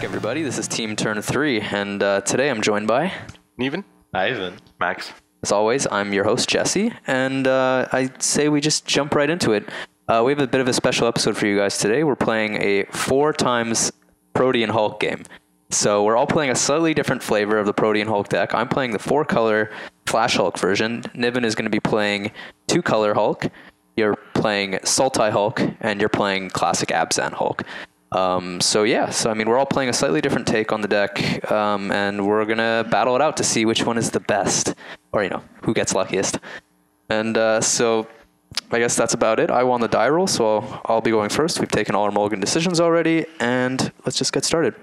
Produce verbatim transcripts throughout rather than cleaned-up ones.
back, everybody. This is Team Turn three, and uh, today I'm joined by... Neven. Ivan. Max. As always, I'm your host, Jesse, and uh, I say we just jump right into it. Uh, we have a bit of a special episode for you guys today. We're playing a four times Protean Hulk game. So we're all playing a slightly different flavor of the Protean Hulk deck. I'm playing the four-color Flash Hulk version. Niven is going to be playing two-color Hulk. You're playing Sultai Hulk, and you're playing Classic Abzan Hulk. Um, so yeah, so I mean, we're all playing a slightly different take on the deck, um, and we're going to battle it out to see which one is the best, or, you know, who gets luckiest. And uh, so I guess that's about it. I won the die roll, so I'll, I'll be going first. We've taken all our mulligan decisions already, and let's just get started.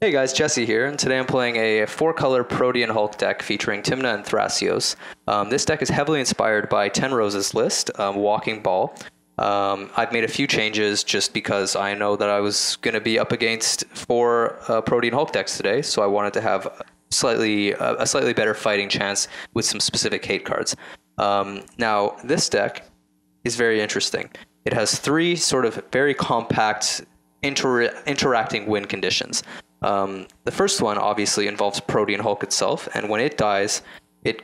Hey guys, Jesse here, and today I'm playing a four-color Protean Hulk deck featuring Tymna and Thrasios. Um, this deck is heavily inspired by Ten Roses' list, um, Walking Ball. Um, I've made a few changes just because I know that I was going to be up against four uh, Protean Hulk decks today, so I wanted to have slightly uh, a slightly better fighting chance with some specific hate cards. Um, now, this deck is very interesting. It has three sort of very compact inter interacting win conditions. Um, the first one obviously involves Protean Hulk itself, and when it dies, it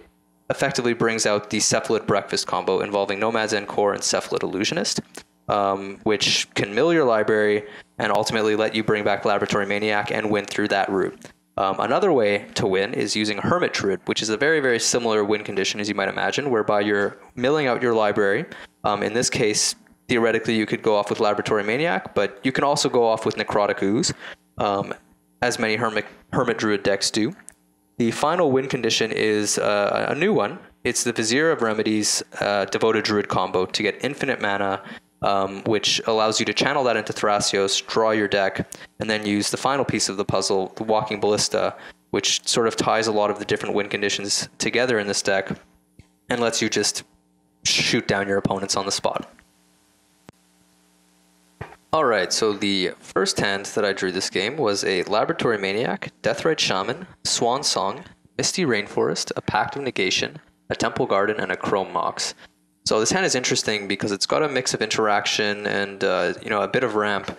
effectively brings out the Cephalid Breakfast combo involving Nomads en-Kor and Cephalid Illusionist, um, which can mill your library and ultimately let you bring back Laboratory Maniac and win through that route. Um, another way to win is using Hermit Druid, which is a very, very similar win condition as you might imagine, whereby you're milling out your library. Um, in this case, theoretically, you could go off with Laboratory Maniac, but you can also go off with Necrotic Ooze, um, as many Hermit, Hermit Druid decks do. The final win condition is uh, a new one. It's the Vizier of Remedies uh, Devoted Druid combo to get infinite mana, um, which allows you to channel that into Thrasios, draw your deck, and then use the final piece of the puzzle, the Walking Ballista, which sort of ties a lot of the different win conditions together in this deck and lets you just shoot down your opponents on the spot. Alright, so the first hand that I drew this game was a Laboratory Maniac, Deathrite Shaman, Swan Song, Misty Rainforest, a Pact of Negation, a Temple Garden, and a Chrome Mox. So this hand is interesting because it's got a mix of interaction and uh, you know, a bit of ramp,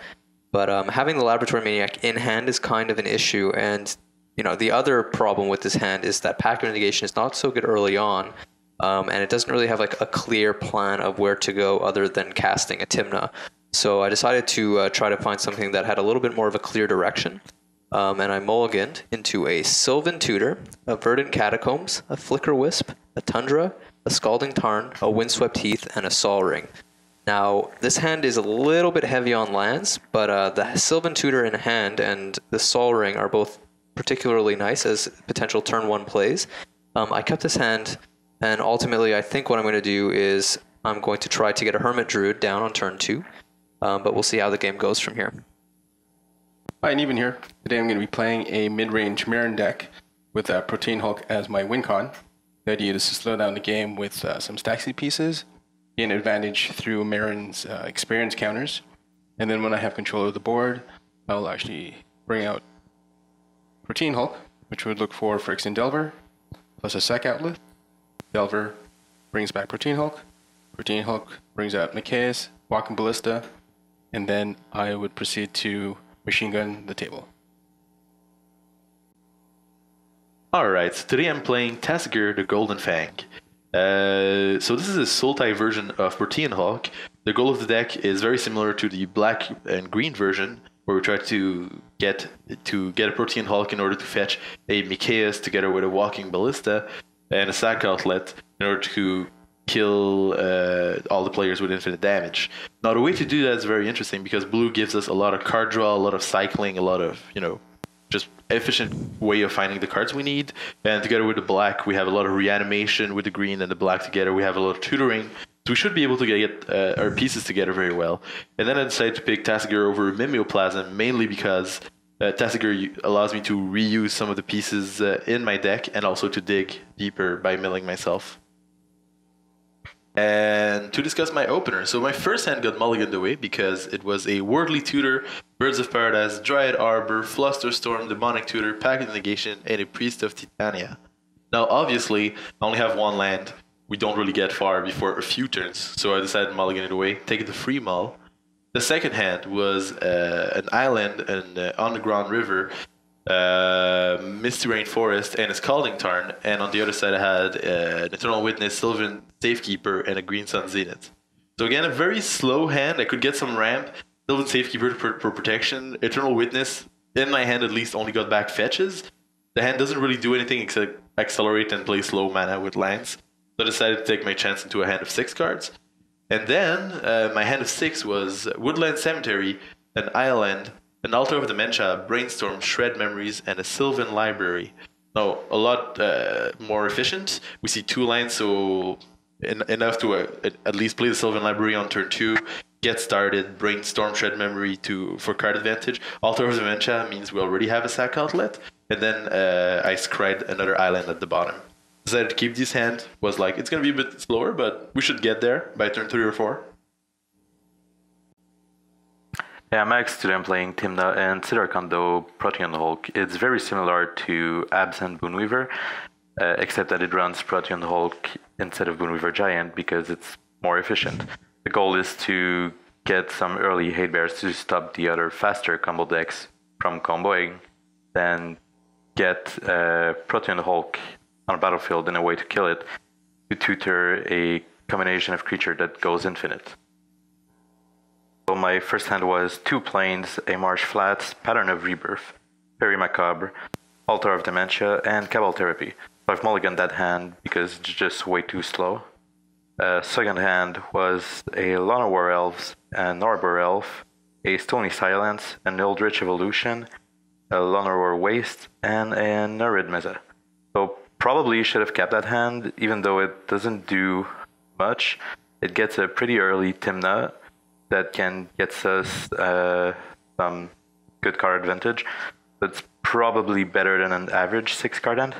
but um, having the Laboratory Maniac in hand is kind of an issue, and you know, the other problem with this hand is that Pact of Negation is not so good early on, um, and it doesn't really have like a clear plan of where to go other than casting a Tymna. So I decided to uh, try to find something that had a little bit more of a clear direction, um, and I mulliganed into a Sylvan Tutor, a Verdant Catacombs, a Flicker Wisp, a Tundra, a Scalding Tarn, a Windswept Heath, and a Sol Ring. Now, this hand is a little bit heavy on lands, but uh, the Sylvan Tutor in hand and the Sol Ring are both particularly nice as potential turn one plays. Um, I kept this hand, and ultimately I think what I'm going to do is I'm going to try to get a Hermit Druid down on turn two. Um, but we'll see how the game goes from here. Hi, Neven here. Today I'm going to be playing a mid-range Meren deck with uh, Protean Hulk as my win con. The idea is to slow down the game with uh, some Staxy pieces, gain advantage through Meren's uh, experience counters, and then when I have control of the board, I'll actually bring out Protean Hulk, which would look for Frick's and Delver, plus a Sac Outlet. Delver brings back Protean Hulk. Protean Hulk brings out Mikaeus, Walking Ballista, and then I would proceed to machine gun the table. Alright, so today I'm playing Tasgir the Golden Fang. Uh, so this is a Sultai version of Protean Hulk. The goal of the deck is very similar to the black and green version, where we try to get to get a Protean Hulk in order to fetch a Mikaeus together with a Walking Ballista and a Sac Outlet in order to kill uh, all the players with infinite damage. Now the way to do that is very interesting because blue gives us a lot of card draw, a lot of cycling, a lot of, you know, just efficient way of finding the cards we need. And together with the black, we have a lot of reanimation. With the green and the black together, we have a lot of tutoring. So we should be able to get uh, our pieces together very well. And then I decided to pick Tasgir over Mimeoplasm, mainly because uh, Tasgir allows me to reuse some of the pieces uh, in my deck and also to dig deeper by milling myself. And to discuss my opener, so my first hand got mulliganed away because it was a Worldly Tutor, Birds of Paradise, Dryad Arbor, Flusterstorm, Demonic Tutor, Pact of Negation, and a Priest of Titania. Now obviously, I only have one land, we don't really get far before a few turns, so I decided to mulligan it away, take the free mull, The second hand was uh, an island, an uh, underground river, uh, Misty Rainforest, and a Scalding Tarn. And on the other side, I had uh, an Eternal Witness, Sylvan Safekeeper, and a Green Sun Zenith. So again, a very slow hand. I could get some ramp, Sylvan Safekeeper for, for protection. Eternal Witness, in my hand at least, only got back fetches. The hand doesn't really do anything except accelerate and play slow mana with lands. So I decided to take my chance into a hand of six cards. And then, uh, my hand of six was Woodland Cemetery, an island, an Altar of Dementia, Brainstorm, Shred Memories, and a Sylvan Library. Now, a lot uh, more efficient. We see two lands, so en enough to uh, at least play the Sylvan Library on turn two, get started, Brainstorm, Shred Memory to for card advantage. Altar of Dementia means we already have a sack outlet. And then uh, I scried another island at the bottom. Decided to keep this hand, was like, it's going to be a bit slower, but we should get there by turn three or four. Yeah, I'm actually playing Tymna and Sidarkando Protean Hulk. It's very similar to Absent Boonweaver, uh, except that it runs Protean Hulk instead of Boonweaver Giant because it's more efficient. The goal is to get some early hate bears to stop the other faster combo decks from comboing, then get uh, Protean Hulk on a battlefield in a way to kill it, to tutor a combination of creature that goes infinite. So my first hand was two plains, a Marsh Flats, Pattern of Rebirth, Peri Macabre, Altar of Dementia, and Cabal Therapy. So I've mulliganed that hand because it's just way too slow. Uh, second hand was a Lana War Elves, an Arbor Elf, a Stony Silence, an Eldritch Evolution, a Lana War Waste, and a Nurid Mesa. So probably should have kept that hand, even though it doesn't do much. It gets a pretty early Tymna that can get us uh, some good card advantage. That's probably better than an average six-card hand.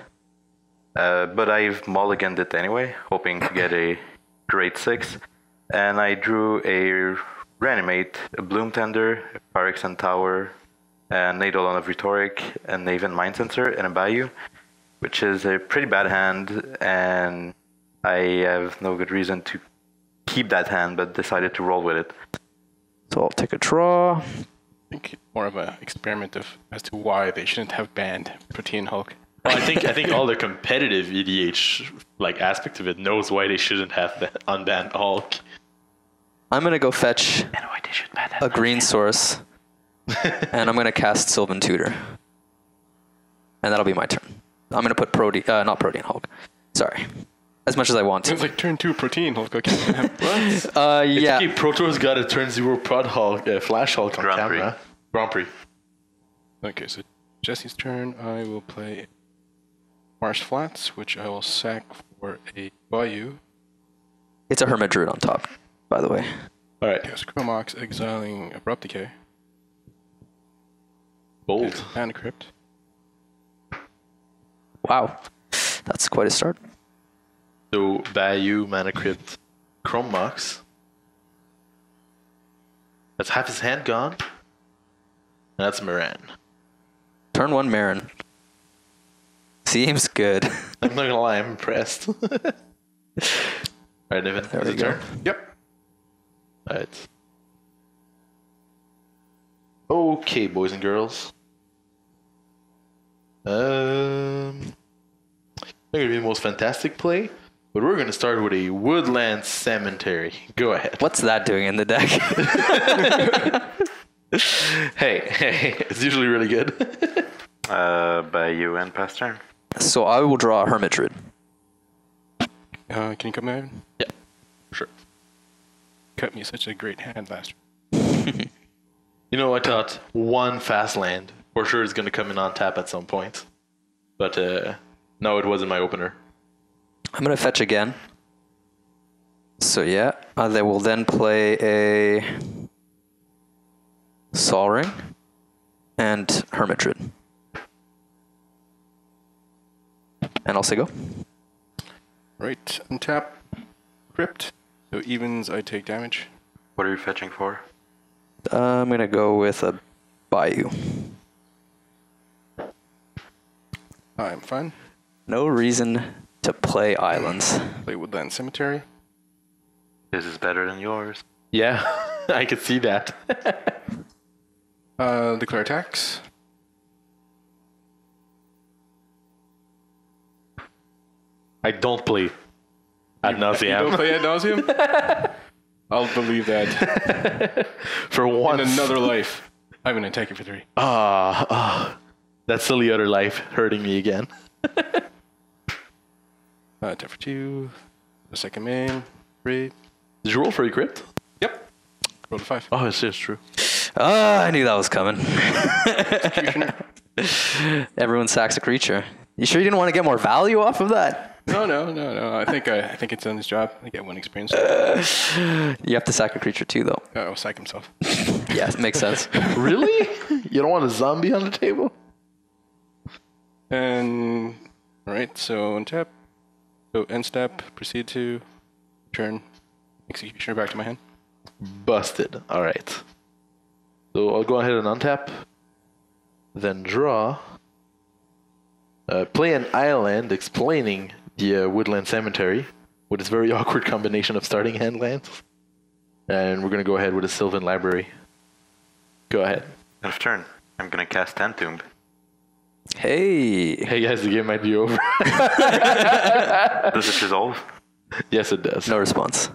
Uh, but I've mulliganed it anyway, hoping to get a great six. And I drew a Reanimate, a Bloom Tender, a Pyrexian Tower, a Eidolon of Rhetoric, a Naven Mind Sensor, and a Bayou, which is a pretty bad hand, and I have no good reason to keep that hand, but decided to roll with it. So I'll take a draw. I think more of an experiment of as to why they shouldn't have banned Protean Hulk. Well, I think I think all the competitive E D H like aspect of it knows why they shouldn't have unbanned Hulk. I'm gonna go fetch a green source, and I'm gonna cast Sylvan Tutor, and that'll be my turn. I'm going to put Protean, uh, not Protean Hulk. Sorry. As much as I want to. It's like turn two Protean Hulk. Okay. What? Uh, yeah. Okay, Protor's got a turn zero Prod Hulk, uh, Flash Hulk on Grand camera. Prix. Grand Prix. Okay, so Jesse's turn. I will play Marsh Flats, which I will sack for a Bayou. It's a Hermit Druid on top, by the way. All right. Yes, Chrome Mox exiling Abrupt Decay. Bold. And Crypt. Wow, that's quite a start. So, Bayou, Mana Crypt, Chrome Mox. That's half his hand gone. And that's Meren. Turn one Meren. Seems good. I'm not gonna lie, I'm impressed. Alright, Devin, there we go. Turn. Yep. Alright. Okay, boys and girls. Um, not gonna be the most fantastic play, but we're gonna start with a Woodland Cemetery. Go ahead. What's that doing in the deck? hey, hey, it's usually really good. uh, by you and past turn. So I will draw a Hermit Druid. Uh, can you cut me out? Yeah, sure. Cut me such a great hand last year. You know, I thought one fast land. For sure it's going to come in on tap at some point. But uh, no, it wasn't my opener. I'm going to fetch again. So yeah, uh, they will then play a Sol Ring and Hermit Druid. And I'll say go. Right, untap, crypt. So evens, I take damage. What are you fetching for? Uh, I'm going to go with a Bayou. I'm fine. No reason to play islands. Play Woodland Cemetery. This is better than yours. Yeah. I could see that. uh, declare attacks. I don't play ad nauseam. You don't play ad nauseam? I'll believe that. For once. In another life. I'm going to attack it for three. Ah, ah. That silly other life hurting me again. uh, ten for two. The second main. Three. Did you roll for a crit? Yep. Rolled a five. Oh, it's, it's true. Ah, uh, I knew that was coming. Everyone sacks a creature. You sure you didn't want to get more value off of that? No, no, no, no. I think I, I think it's done its job. I get one experience. Uh, you have to sack a creature too, though. Uh oh, sack himself. Yes, makes sense. Really? You don't want a zombie on the table? And all right, so untap, so end step, proceed to turn executioner back to my hand. Busted. All right. So I'll go ahead and untap, then draw. Uh, play an island explaining the uh, Woodland Cemetery with its very awkward combination of starting hand lands. And we're going to go ahead with a Sylvan Library. Go ahead. End of turn. I'm going to cast Entomb. Hey. Hey guys, the game might be over. Does it resolve? Yes, it does. No response.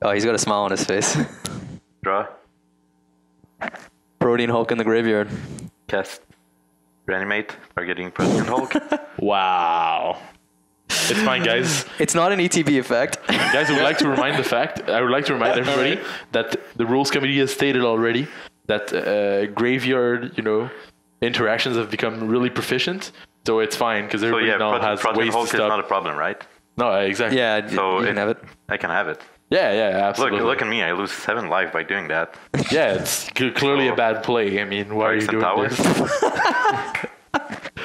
Oh, he's got a smile on his face. Draw. Protean Hulk in the graveyard. Cast. Reanimate, targeting Protean Hulk. Wow. It's fine, guys. It's not an E T B effect. Guys, I would like to remind the fact, I would like to remind everybody that the Rules Committee has stated already that uh, graveyard, you know, interactions have become really proficient. So it's fine, because everybody so yeah, now has Protean ways Hulk to stop. Is not a problem, right? No, exactly. Yeah, so you it, can have it. I can have it. Yeah, yeah, absolutely. Look, look at me. I lose seven life by doing that. Yeah, it's clearly so, a bad play. I mean, why are you doing towers?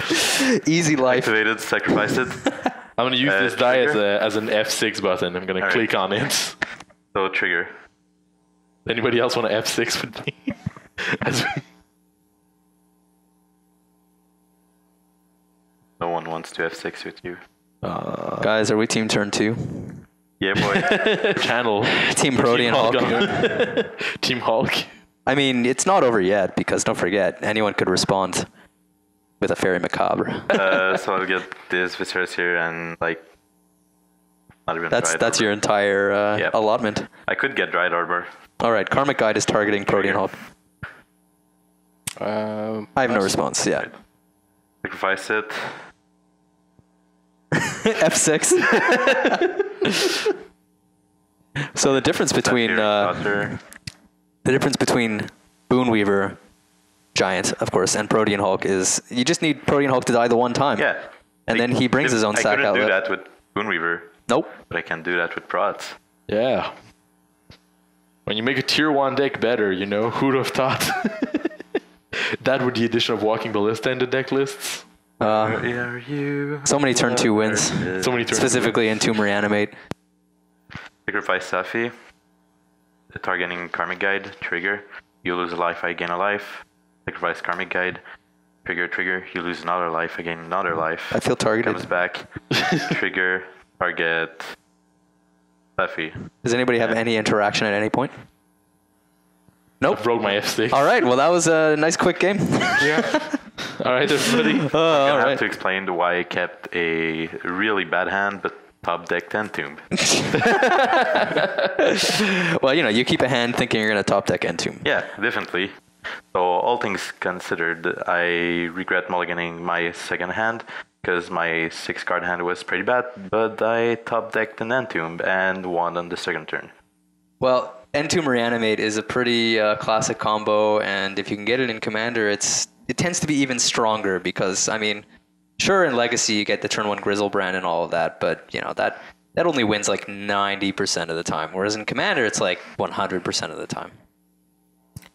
This? Easy life. Activated, sacrificed it. I'm going to use uh, this die as, a, as an F six button. I'm going to click right on it. So, trigger. Anybody else want to F six with me? No one wants to F six with you. Uh, Guys, are we team turn two? Yeah, boy. Channel. Team Protean Hulk. Hulk. Team Hulk. I mean, it's not over yet, because don't forget, anyone could respond with a Fairy Macabre. Uh, so I'll get this Viserys here and, like, not even That's, that's your entire uh, yep. allotment. I could get Dryad Arbor. All right, Karmic Guide is targeting Protean Hulk. Um, I have no response, yeah. Right. Sacrifice it. F six. So the difference between uh, the difference between Boonweaver Giant, of course, and Protean Hulk is you just need Protean Hulk to die the one time. Yeah. And like, then he brings his own I sack out. I couldn't do that with Boonweaver. Nope. But I can do that with Prots. Yeah. When you make a tier one deck better, you know, who'd have thought? That with the addition of Walking Ballista in the deck lists. Uh, are you? So many turn two wins. Uh, so many turn specifically in Tomb Reanimate. Sacrifice Safi. Targeting Karmic Guide. Trigger. You lose a life, I gain a life. Sacrifice Karmic Guide. Trigger, trigger. You lose another life, I gain another life. I feel targeted. Comes back. Trigger. Target. Safi. Does anybody have yeah. any interaction at any point? Nope. I broke my F six. All right. Well, that was a nice quick game. Yeah. All right, everybody. Uh, I'm going right. to have to explain why I kept a really bad hand, but top decked Entomb. Well, you know, you keep a hand thinking you're going to top deck Entomb. Yeah, definitely. So, all things considered, I regret mulliganing my second hand because my six card hand was pretty bad, but I top decked an Entomb and won on the second turn. Well, Entomb Reanimate is a pretty uh, classic combo, and if you can get it in Commander, it's it tends to be even stronger because, I mean, sure, in Legacy you get the turn one Grizzlebrand and all of that, but, you know, that, that only wins like ninety percent of the time, whereas in Commander it's like one hundred percent of the time.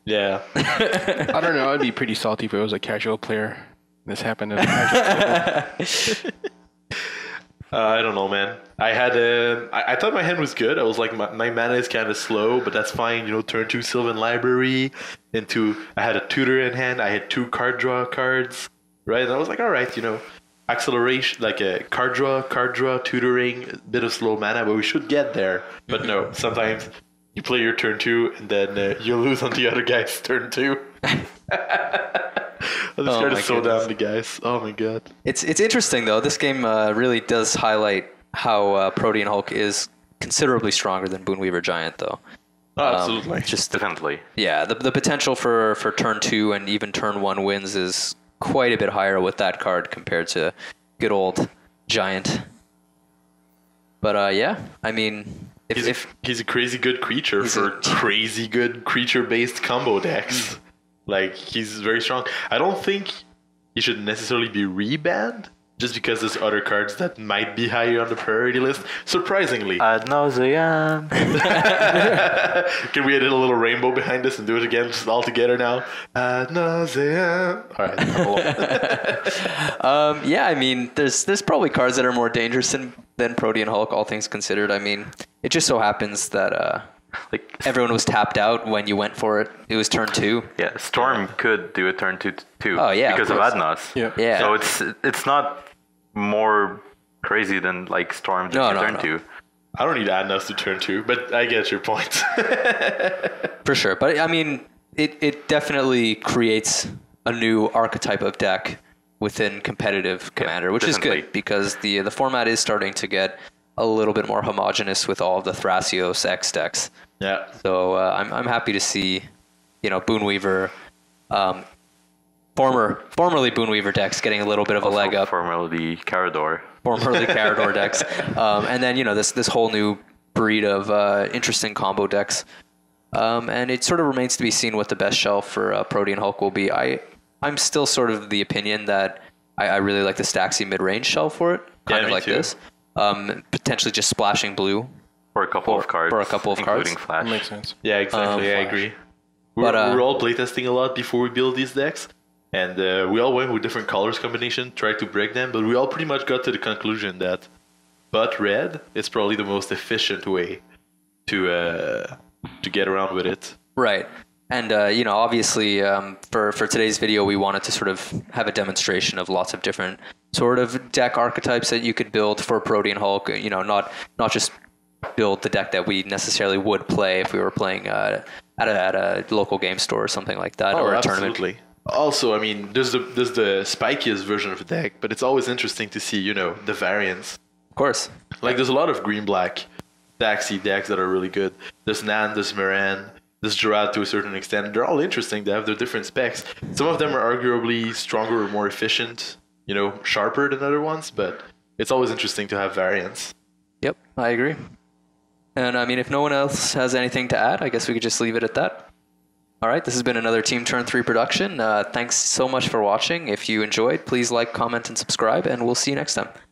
Yeah. I don't know, I'd be pretty salty if it was a casual player. This happened as a casual player. uh, I don't know, man. I had a... I, I thought my hand was good. I was like, my, my mana is kind of slow, but that's fine. You know, turn two Sylvan Library... Into I had a tutor in hand. I had two card draw cards, right? And I was like, all right, you know, I acceleration, like a card draw, card draw, tutoring, bit of slow mana, but we should get there. But no, sometimes you play your turn two, and then uh, you lose on the other guy's turn two. I'm just oh trying to slow down the guys. Oh my god. It's it's interesting, though. This game uh, really does highlight how uh, Protean Hulk is considerably stronger than Boonweaver Giant, though. Oh, absolutely. Um, just Definitely. Yeah, the the potential for, for turn two and even turn one wins is quite a bit higher with that card compared to good old Giant. But uh, yeah, I mean... If, he's, if, he's a crazy good creature for a, crazy good creature-based combo decks. Like, he's very strong. I don't think he should necessarily be rebanned, just because there's other cards that might be higher on the priority list, surprisingly. Ad nauseam. Can we edit a little rainbow behind this and do it again, just all together now? Ad nauseam. All right. um, yeah, I mean, there's there's probably cards that are more dangerous than, than Protean Hulk, all things considered. I mean, it just so happens that... Uh, Like everyone was tapped out when you went for it. It was turn two. Yeah, Storm could do a turn two too. Oh yeah, because of, of Adnos. Yeah. yeah. So it's it's not more crazy than like Storm to no, no, turn no. two. I don't need Adnos to turn two, but I get your point. For sure, but I mean, it it definitely creates a new archetype of deck within competitive Commander, yeah, which definitely. is good because the the format is starting to get a little bit more homogenous with all of the Thrasios X decks. Yeah. So uh, I'm I'm happy to see, you know, Boonweaver, um, former formerly Boonweaver decks getting a little bit of also a leg up. Formerly Carador. Formerly Carador decks, um, and then you know this this whole new breed of uh, interesting combo decks, um, and it sort of remains to be seen what the best shelf for uh, Protean Hulk will be. I I'm still sort of the opinion that I, I really like the Staxi mid range shelf for it, kind yeah, of like too. this. Um, potentially just splashing blue for a couple for, of cards, for a couple of including cards. Flash. That makes sense. Yeah, exactly. Um, I agree. We're, but, uh, we're all playtesting a lot before we build these decks, and uh, we all went with different colors combination, tried to break them, but we all pretty much got to the conclusion that but red is probably the most efficient way to uh, to get around with it. Right, and uh, you know, obviously, um, for for today's video, we wanted to sort of have a demonstration of lots of different sort of deck archetypes that you could build for Protean Hulk, you know, not not just build the deck that we necessarily would play if we were playing uh, at, a, at a local game store or something like that, oh, or a absolutely. tournament. Also, I mean, there's the there's the spikiest version of the deck, but it's always interesting to see, you know, the variants. Of course, like there's a lot of green black Daxi decks that are really good. There's Nan, there's Meren, there's Gerard to a certain extent. They're all interesting. They have their different specs. Some of them are arguably stronger or more efficient, you know, sharper than other ones, but it's always interesting to have variants. Yep, I agree. And I mean, if no one else has anything to add, I guess we could just leave it at that. All right, this has been another Team Turn three production. Uh, thanks so much for watching. If you enjoyed, please like, comment, and subscribe, and we'll see you next time.